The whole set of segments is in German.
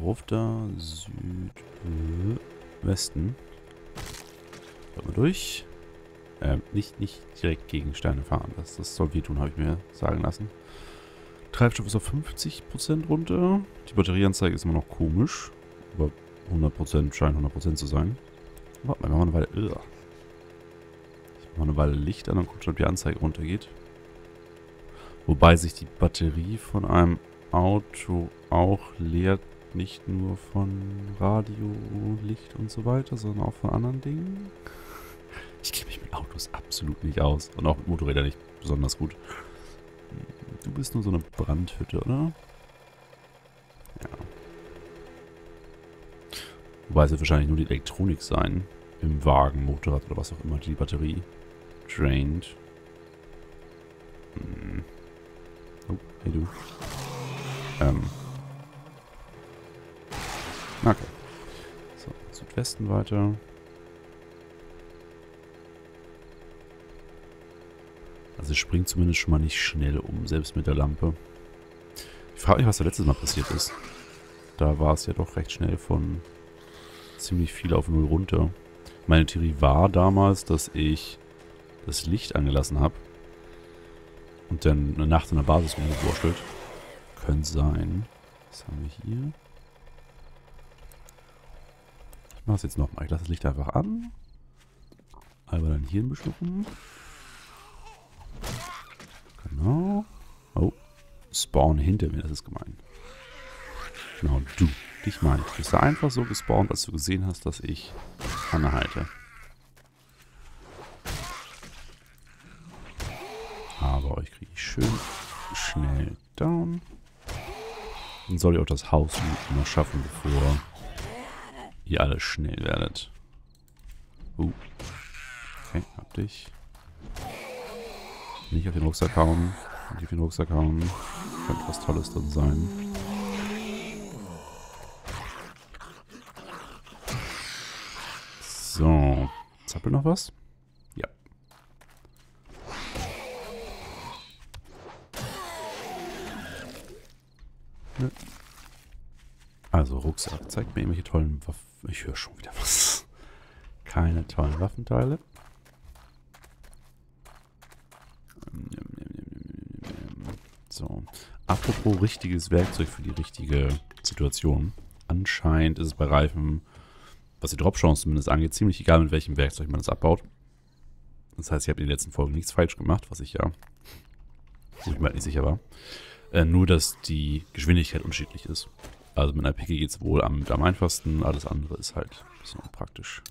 Hof da, Südwesten. Schauen wir durch. Nicht direkt gegen Steine fahren. Das soll weh tun, habe ich mir sagen lassen. Treibstoff ist auf 50% runter. Die Batterieanzeige ist immer noch komisch. Aber 100% scheint 100% zu sein. Warte mal, wir machen eine Weile. Ich mache eine Weile Licht an und gucke, ob die Anzeige runtergeht. Wobei sich die Batterie von einem Auto auch leert. Nicht nur von Radio, Licht und so weiter, sondern auch von anderen Dingen. Ich kenne mich mit Autos absolut nicht aus. Und auch mit Motorrädern nicht besonders gut. Du bist nur so eine Brandhütte, oder? Ja. Wobei es wird wahrscheinlich nur die Elektronik sein. Im Wagen, Motorrad oder was auch immer, die Batterie drained. Oh, hey du. Okay. So, Südwesten weiter. Also springt zumindest schon mal nicht schnell um, selbst mit der Lampe. Ich frage mich, was da letztes Mal passiert ist. Da war es ja doch recht schnell von ziemlich viel auf 0 runter. Meine Theorie war damals, dass ich das Licht angelassen habe und dann eine Nacht in der Basis rumgewurschtelt. Könnte sein. Was haben wir hier? Ich mache es jetzt nochmal. Ich lasse das Licht einfach an. Einmal dein Hirn beschlucken. Genau. Oh. Spawn hinter mir, das ist gemein. Genau, du. Dich meine ich. Du bist da einfach so gespawnt, als du gesehen hast, dass ich anhalte. Aber euch kriege ich schön schnell down. Dann soll ich auch das Haus noch schaffen, bevor ihr alle schnell werdet. Okay, hab dich. Nicht auf den Rucksack hauen. Nicht auf den Rucksack hauen. Könnte was Tolles drin sein. So. Zappelt noch was? Ja. Ne. Also, Rucksack. Zeigt mir irgendwelche tollen Waffen. Ich höre schon wieder was. Keine tollen Waffenteile. So. Apropos richtiges Werkzeug für die richtige Situation. Anscheinend ist es bei Reifen, was die Drop-Chance zumindest angeht, ziemlich egal, mit welchem Werkzeug man das abbaut. Das heißt, ich habe in den letzten Folgen nichts falsch gemacht, was ich ja nicht mal sicher war. Nur, dass die Geschwindigkeit unterschiedlich ist. Also mit einer Picke geht es wohl am einfachsten, alles andere ist halt ein bisschen unpraktisch.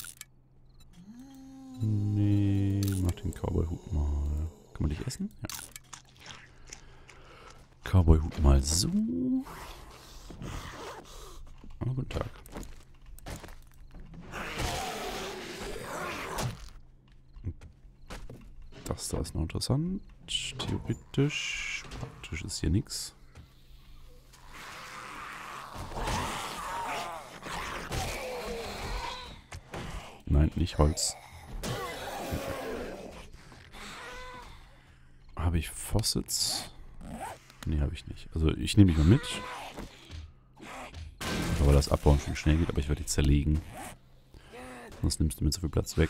Nee, mach den Cowboy-Hut mal. Kann man dich essen? Ja. Cowboy-Hut mal so. Oh, guten Tag. Das da ist noch interessant. Theoretisch, praktisch ist hier nichts. Nein, nicht Holz. Habe ich Faucets? Nee, habe ich nicht. Also ich nehme die mal mit. Aber das Abbauen schon schnell geht, aber ich werde die zerlegen. Sonst nimmst du mir zu viel Platz weg.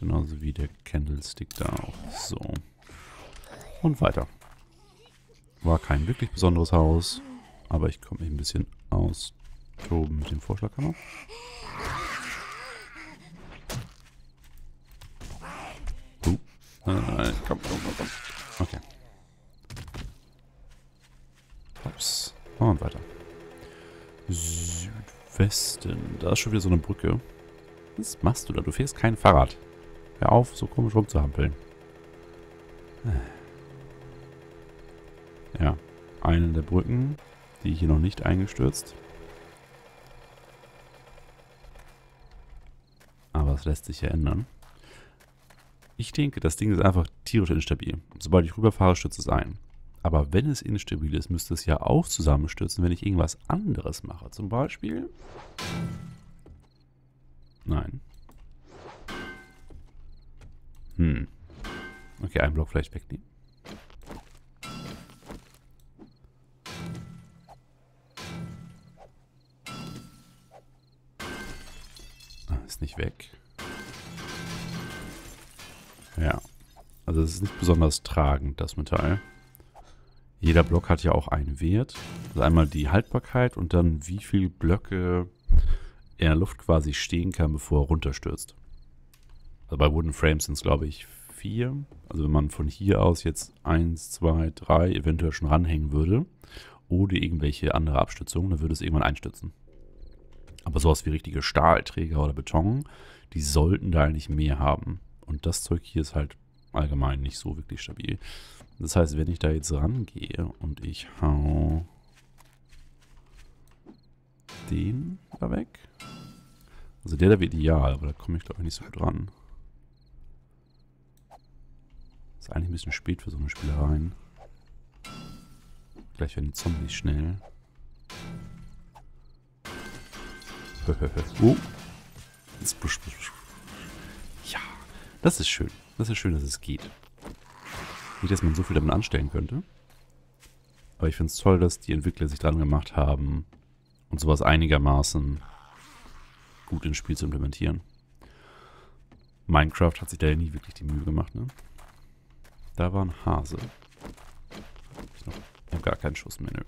Genauso wie der Candlestick da auch. So. Und weiter. War kein wirklich besonderes Haus, aber ich komme mich ein bisschen austoben mit dem Vorschlaghammer. Komm. Okay. Ups. Und weiter. Südwesten. Da ist schon wieder so eine Brücke. Was machst du da? Du fährst kein Fahrrad. Hör auf, so komisch rumzuhampeln. Ja. Eine der Brücken, die hier noch nicht eingestürzt. Aber es lässt sich ja ändern. Ich denke, das Ding ist einfach tierisch instabil. Sobald ich rüberfahre, stürzt es ein. Aber wenn es instabil ist, müsste es ja auch zusammenstürzen, wenn ich irgendwas anderes mache. Zum Beispiel... Nein. Okay, einen Block vielleicht wegnehmen. jetzt nicht weg. Ja. Also es ist nicht besonders tragend, das Metall. Jeder Block hat ja auch einen Wert. Also einmal die Haltbarkeit und dann wie viele Blöcke in der Luft quasi stehen kann, bevor er runterstürzt. Also bei Wooden Frames sind es, glaube ich, 4. Also wenn man von hier aus jetzt 1, 2, 3 eventuell schon ranhängen würde oder irgendwelche andere Abstützungen, dann würde es irgendwann einstürzen. Aber sowas wie richtige Stahlträger oder Beton, die sollten da eigentlich mehr haben. Und das Zeug hier ist halt allgemein nicht so wirklich stabil. Das heißt, wenn ich da jetzt rangehe und ich hau den da weg. Also der da wäre ideal, aber da komme ich glaube ich nicht so gut dran. Ist eigentlich ein bisschen spät für so eine Spielereien. Gleich werden die Zombies schnell. Oh. Ja, das ist schön. Das ist schön, dass es geht. Nicht, dass man so viel damit anstellen könnte. Aber ich finde es toll, dass die Entwickler sich dran gemacht haben und sowas einigermaßen gut ins Spiel zu implementieren. Minecraft hat sich da ja nie wirklich die Mühe gemacht, ne? Da war ein Hase. Ich habe gar keinen Schuss mehr, nö.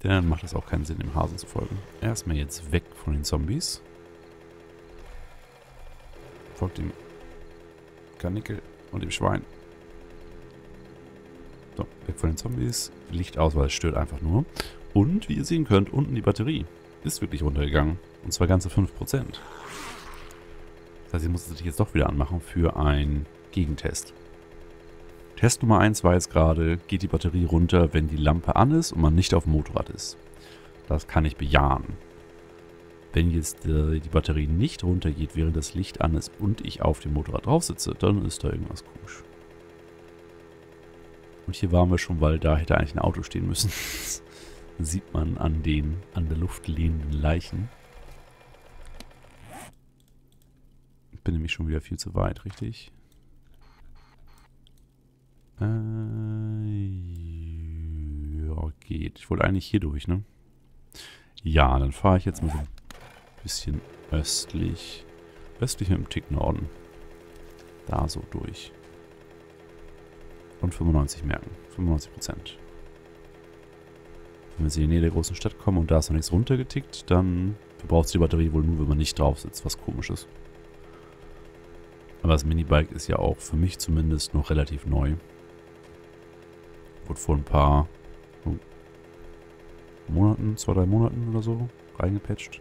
Dann macht es auch keinen Sinn, dem Hasen zu folgen. Erstmal jetzt weg von den Zombies. Folgt dem Karnickel und dem Schwein. So, weg von den Zombies. Licht aus, weil es stört einfach nur. Und wie ihr sehen könnt, unten die Batterie ist wirklich runtergegangen. Und zwar ganze 5%. Das heißt, ich muss es jetzt doch wieder anmachen für einen Gegentest. Test Nummer 1 war jetzt gerade, geht die Batterie runter, wenn die Lampe an ist und man nicht auf dem Motorrad ist. Das kann ich bejahen. Wenn jetzt die Batterie nicht runtergeht, während das Licht an ist und ich auf dem Motorrad drauf sitze, dann ist da irgendwas komisch. Und hier waren wir schon, weil da hätte eigentlich ein Auto stehen müssen. Das sieht man an den an der Luft lehnenden Leichen. Ich bin nämlich schon wieder viel zu weit, richtig? Ja, geht. Ich wollte eigentlich hier durch, ne? Ja, dann fahre ich jetzt mal so ein bisschen östlich. Östlich mit dem Tick Norden. Da so durch. Und 95 merken. 95%. Wenn wir jetzt in die Nähe der großen Stadt kommen und da ist noch nichts runtergetickt, dann verbraucht es die Batterie wohl nur, wenn man nicht drauf sitzt. Was Komisches. Aber das Minibike ist ja auch für mich zumindest noch relativ neu. Wurde vor ein paar Monaten, 2, 3 Monaten oder so reingepatcht.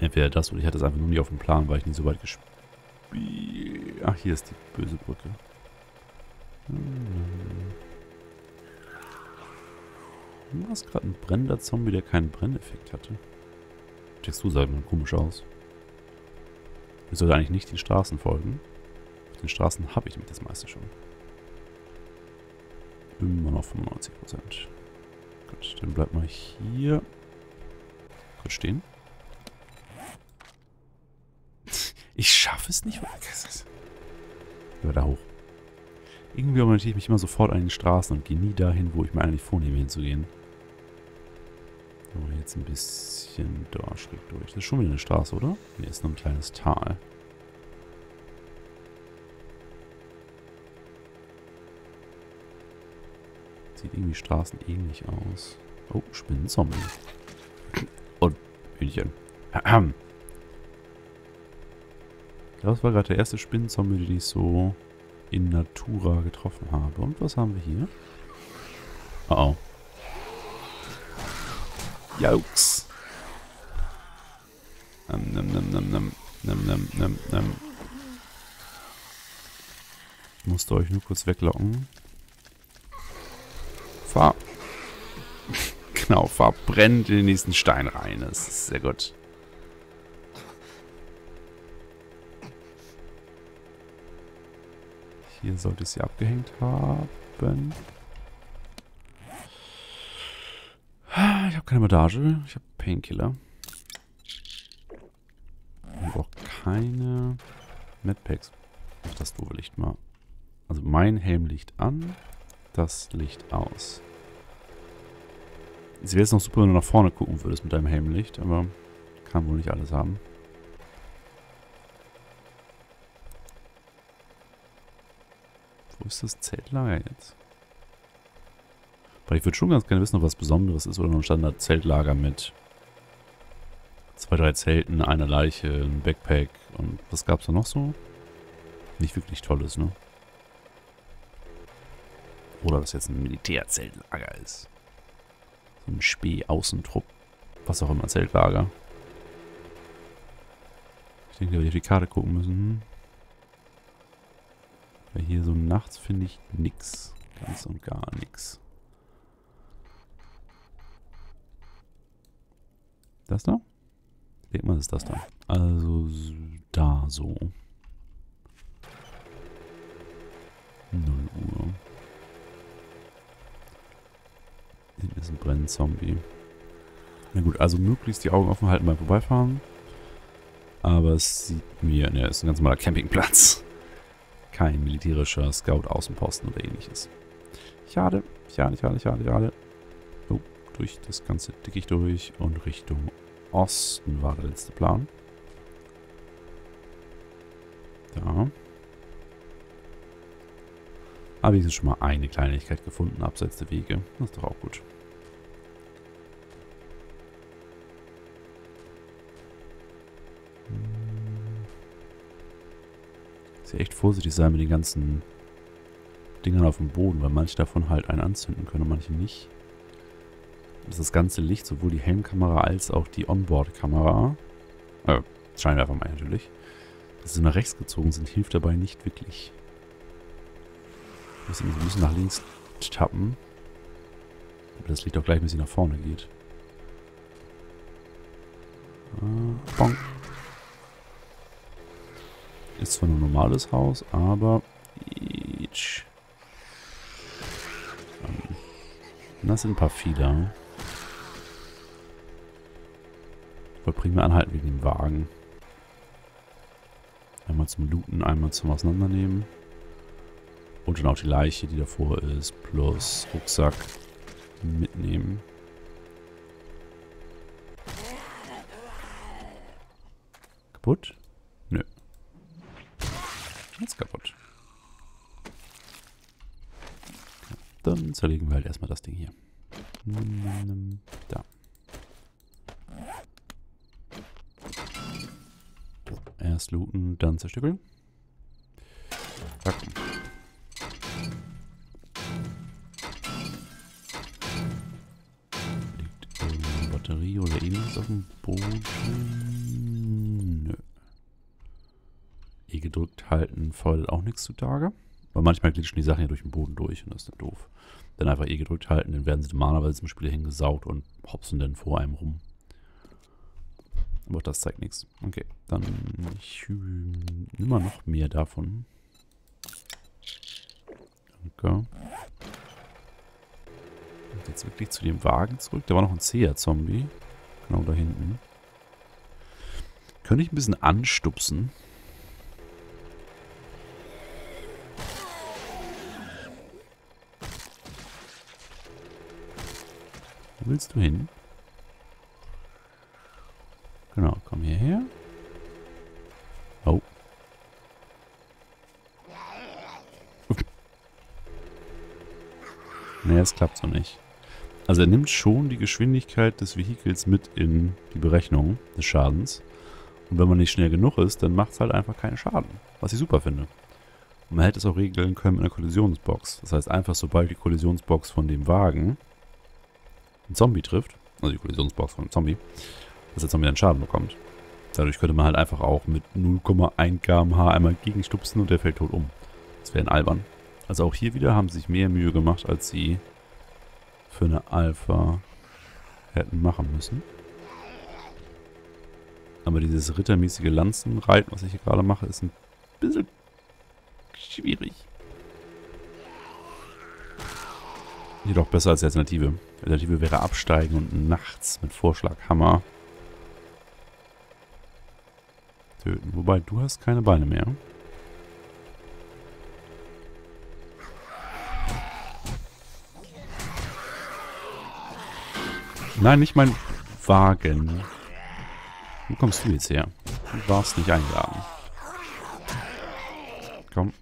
Entweder das oder ich hatte es einfach nur nicht auf dem Plan, weil ich nie so weit gespielt. Ach, hier ist die böse Brücke. War es gerade ein brennender Zombie, der keinen Brenneffekt hatte? Die Textur sah immer komisch aus. Ich sollte eigentlich nicht den Straßen folgen. Auf den Straßen habe ich nämlich das meiste schon. Immer noch 95%. Gut, dann bleibt mal hier. Kurz stehen. Ich schaffe es nicht. Über da hoch. Irgendwie orientiere ich mich immer sofort an den Straßen und gehe nie dahin, wo ich mir eigentlich vornehme hinzugehen. So, jetzt ein bisschen da schräg durch. Das ist schon wieder eine Straße, oder? Ne, ist nur ein kleines Tal. Sieht irgendwie straßenähnlich aus. Oh, Spinnenzombie. Und Hühnchen. Ich glaube, das war gerade der erste Spinnenzombie, den ich so in Natura getroffen habe. Und was haben wir hier? Oh oh. Jauks. Ich musste euch nur kurz weglocken. Fahr. Genau, verbrennt in den nächsten Stein rein. Das ist sehr gut. Hier sollte ich sie abgehängt haben. Ich habe keine Bandage. Ich habe Painkiller. Ich habe auch keine Medpacks. Ach, das doofe Licht mal. Also mein Helm liegt an. Das Licht aus. Es wäre jetzt noch super, wenn du nach vorne gucken würdest mit deinem Helmlicht, aber Kann wohl nicht alles haben. Wo ist das Zeltlager jetzt? Weil ich würde schon ganz gerne wissen, ob was Besonderes ist oder nur ein Standard-Zeltlager mit 2, 3 Zelten, einer Leiche, ein Backpack und was gab's da noch so? Nicht wirklich Tolles, ne? Oder dass jetzt ein Militärzeltlager ist. So ein Spee-Außentrupp. Was auch immer, Zeltlager. Ich denke, da würde ich auf die Karte gucken müssen. Weil hier so nachts finde ich nix. Ganz und gar nix. Das da? Ich denke mal, das ist das da. Also da so. 0 Uhr. Hinten ist ein brennender Zombie. Na gut, also möglichst die Augen offen halten beim Vorbeifahren. Aber es sieht mir... Ne, ist ein ganz normaler Campingplatz. Kein militärischer Scout-Außenposten oder ähnliches. Schade, schade, schade, schade, schade. So, durch das ganze Dickicht durch und Richtung Osten war der letzte Plan. Da. Aber wir sind schon mal eine Kleinigkeit gefunden, abseits der Wege. Das ist doch auch gut. Muss ja echt vorsichtig sein mit den ganzen Dingern auf dem Boden, weil manche davon halt einen anzünden können und manche nicht. Dass das ganze Licht, sowohl die Helmkamera als auch die Onboard-Kamera, Scheinwerfer mal natürlich, dass sie nach rechts gezogen sind, hilft dabei nicht wirklich. Wir müssen nach links tappen, aber das Licht auch gleich ein bisschen nach vorne geht. Bonk. Ist zwar nur ein normales Haus, aber... Das sind ein paar Fieder. Ich wollte primär anhalten wegen dem Wagen. Einmal zum Looten, einmal zum Auseinandernehmen. Und dann auch die Leiche, die davor ist, plus Rucksack mitnehmen. Kaputt? Nö. Jetzt kaputt. Okay, dann zerlegen wir halt erstmal das Ding hier. Da. Erst looten, dann zerstückeln. Zack. Oder ähnliches auf dem Boden. Nö. E gedrückt halten fordert auch nichts zutage. Weil manchmal glitschen die Sachen ja durch den Boden durch und das ist dann doof. Dann einfach E gedrückt halten, dann werden sie normalerweise im Spiel hingesaugt und hopsen dann vor einem rum. Aber das zeigt nichts. Okay, dann nimm mal noch mehr davon. Danke. Jetzt wirklich zu dem Wagen zurück. Da war noch ein Zeher-Zombie. Genau da hinten. Könnte ich ein bisschen anstupsen? Wo willst du hin? Genau, komm hierher. Oh. Nee, das klappt so nicht. Also er nimmt schon die Geschwindigkeit des Vehikels mit in die Berechnung des Schadens. Und wenn man nicht schnell genug ist, dann macht es halt einfach keinen Schaden. Was ich super finde. Und man hätte es auch regeln können mit einer Kollisionsbox. Das heißt einfach, sobald die Kollisionsbox von dem Wagen einen Zombie trifft, also die Kollisionsbox von einem Zombie, dass der Zombie dann Schaden bekommt. Dadurch könnte man halt einfach auch mit 0,1 km/h einmal gegenstupsen und der fällt tot um. Das wäre ein albern. Also auch hier wieder haben sie sich mehr Mühe gemacht, als sie für eine Alpha hätten machen müssen. Aber dieses rittermäßige Lanzenreiten, was ich hier gerade mache, ist ein bisschen schwierig. Jedoch besser als die Alternative. Die Alternative wäre absteigen und nachts mit Vorschlaghammer töten. Wobei, du hast keine Beine mehr. Nein, nicht mein Wagen. Wo kommst du jetzt her? Du warst nicht eingeladen. Komm.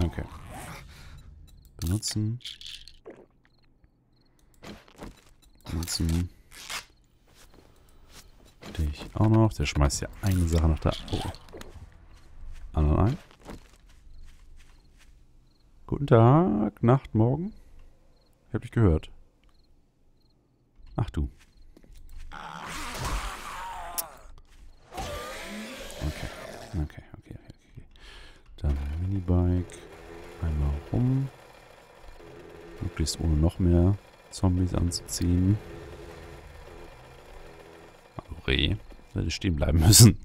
Okay. Benutzen. Benutzen. Dich auch noch. Der schmeißt ja eine Sache nach da. Oh. Anderen ein. Guten Tag, Nacht, Morgen. Ich hab dich gehört. Ach du. Okay. Okay. Dann Minibike. Einmal rum. Möglichst ohne noch mehr Zombies anzuziehen. Hallo Reh. Hätte stehen bleiben müssen.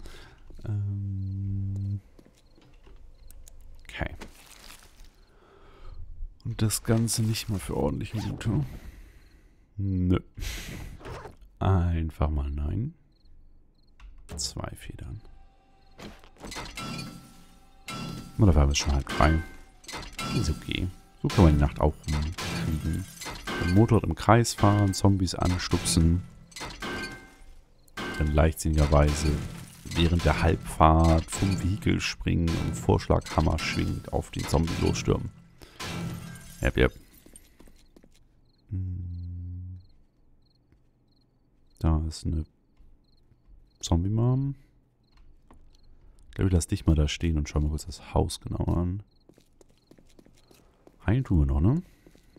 Okay. Und das Ganze nicht mal für ordentlichen Gute. Nö. Einfach mal nein. 2 Federn. Na, da war es schon halb frei. Ist okay. So kann man die Nacht auch rumfliegen. Den Motor im Kreis fahren, Zombies anstupsen. Dann leichtsinnigerweise während der Halbfahrt vom Vehikel springen und Vorschlaghammer schwingend auf den Zombie losstürmen. Yep. Da ist eine Zombie-Mom. Ich glaube, ich lasse dich mal da stehen und schau mal kurz das Haus genau an. Heilen tun wir noch, ne?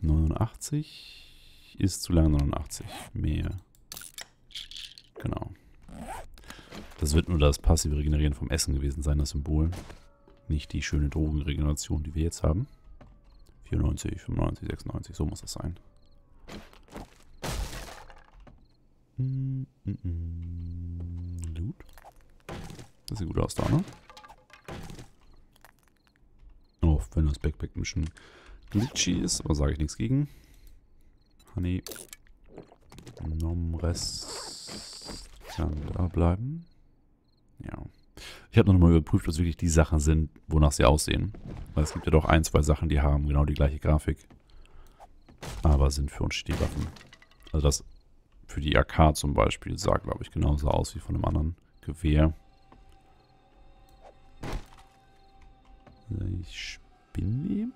89 ist zu lang, 89. Mehr. Genau. Das wird nur das passive Regenerieren vom Essen gewesen sein, das Symbol. Nicht die schöne Drogenregeneration, die wir jetzt haben. 94, 95, 96, so muss das sein. Loot. Das sieht gut aus da, ne? Oh, wenn das Backpack ein bisschen glitchy ist, aber sage ich nichts gegen. Honey. Nomres. Kann da bleiben. Ja. Ich habe nochmal überprüft, was wirklich die Sachen sind, wonach sie aussehen. Weil es gibt ja doch 1, 2 Sachen, die haben genau die gleiche Grafik. Aber sind für uns die Waffen. Also das für die AK zum Beispiel sah, glaube ich, genauso aus wie von einem anderen Gewehr. Ich spinne.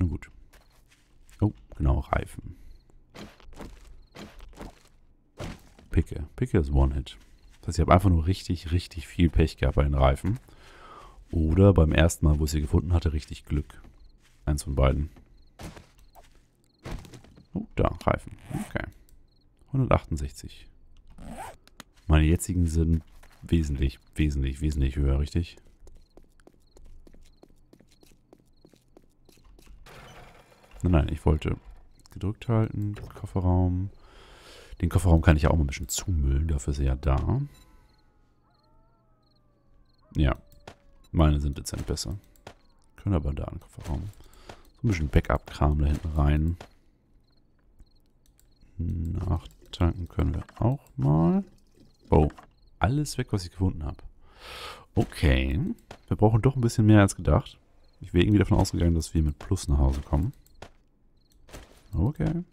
Na gut. Oh, genau, Reifen. Picke. Picke ist One-Hit. Das heißt, ich habe einfach nur richtig viel Pech gehabt bei den Reifen. Oder beim ersten Mal, wo ich sie gefunden hatte, richtig Glück. Eins von beiden. Oh, da, Reifen. Okay. 168. Meine jetzigen sind wesentlich höher, richtig? Nein, ich wollte gedrückt halten. Kofferraum. Den Kofferraum kann ich ja auch mal ein bisschen zumüllen. Dafür ist er ja da. Ja. Meine sind dezent besser. Können aber da einen Kofferraum. So ein bisschen Backup-Kram da hinten rein. Nachtanken können wir auch mal. Oh. Alles weg, was ich gefunden habe. Okay. Wir brauchen doch ein bisschen mehr als gedacht. Ich wäre irgendwie davon ausgegangen, dass wir mit Plus nach Hause kommen. Okay.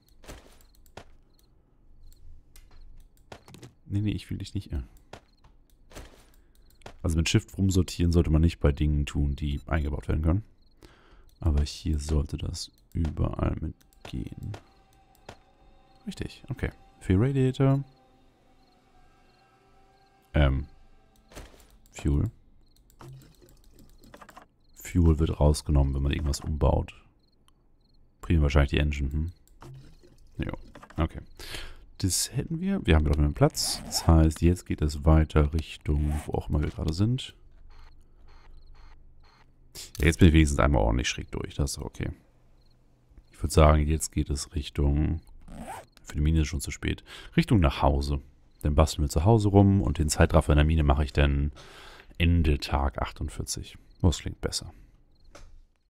Nee, ich will dich nicht. Also mit Shift rumsortieren sollte man nicht bei Dingen tun, die eingebaut werden können. Aber hier sollte das überall mitgehen. Richtig, okay. Für Radiator. Fuel. Fuel wird rausgenommen, wenn man irgendwas umbaut. Primär wahrscheinlich die Engine, Jo, okay. Das hätten wir. Wir haben wieder mehr Platz. Das heißt, jetzt geht es weiter Richtung, wo auch immer wir gerade sind. Ja, jetzt bin ich wenigstens einmal ordentlich schräg durch. Das ist okay. Ich würde sagen, jetzt geht es Richtung... Für die Mine ist schon zu spät. Richtung nach Hause. Dann basteln wir zu Hause rum und den Zeitraffer in der Mine mache ich dann Ende Tag 48. Das klingt besser.